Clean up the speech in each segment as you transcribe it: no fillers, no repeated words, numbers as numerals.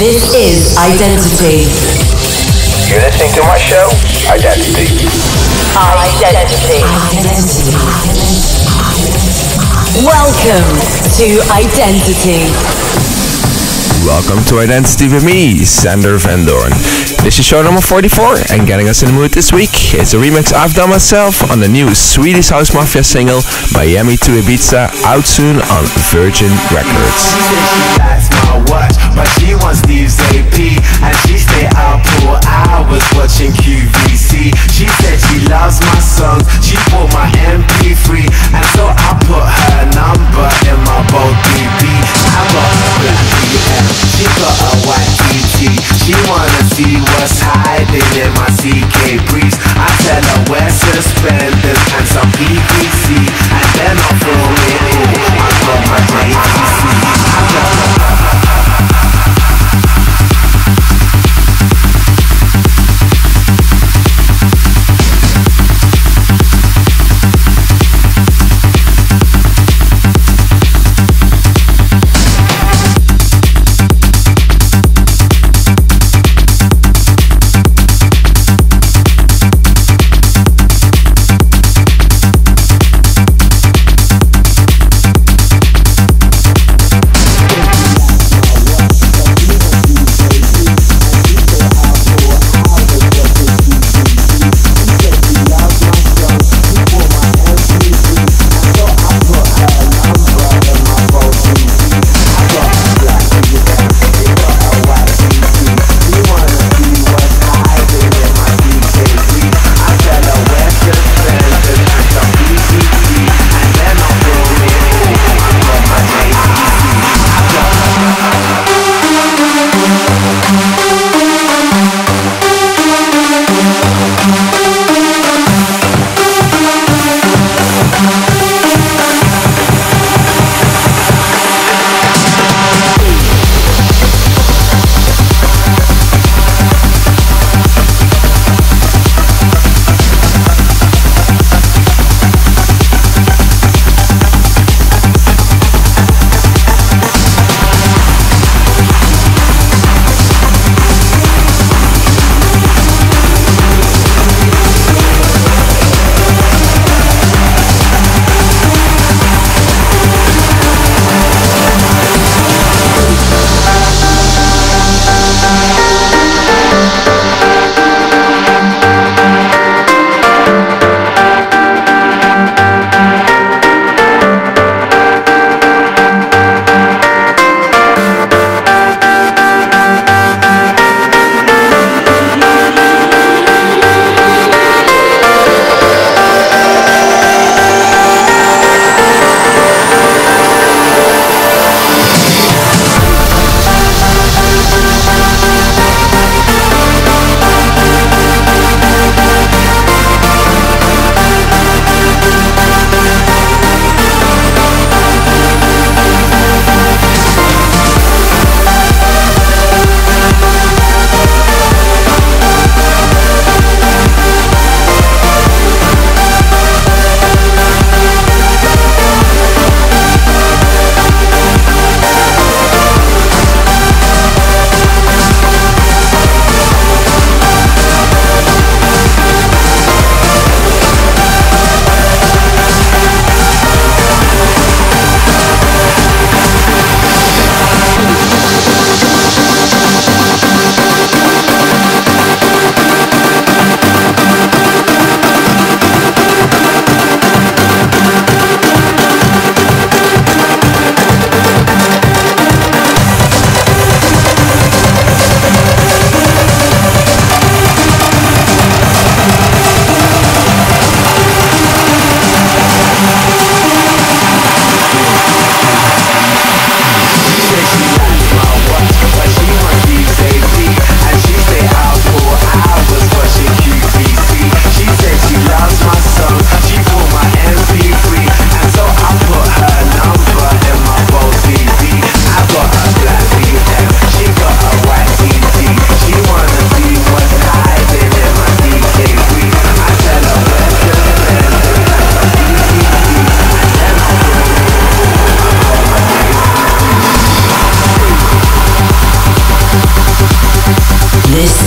This is Identity. You're listening to my show, Identity. Identity. Identity. Welcome to Identity. Welcome to Identity with me, Sander van Doorn. This is show number 44, and getting us in the mood this week is a remix I've done myself on the new Swedish House Mafia single, Miami to Ibiza, out soon on Virgin Records. That's my watch, but she wants Steve's AP, and she stayed out for hours watching QVC. She said she loves my songs, she bought my MP3, and so I put her number in my bold DB. I got a black BM. She got a white TT. She wanna see what's hiding in my CK briefs. I tell her wear suspenders and some PVC, and then I'll throw it in. I got my JTC. I got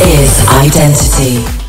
is Identity.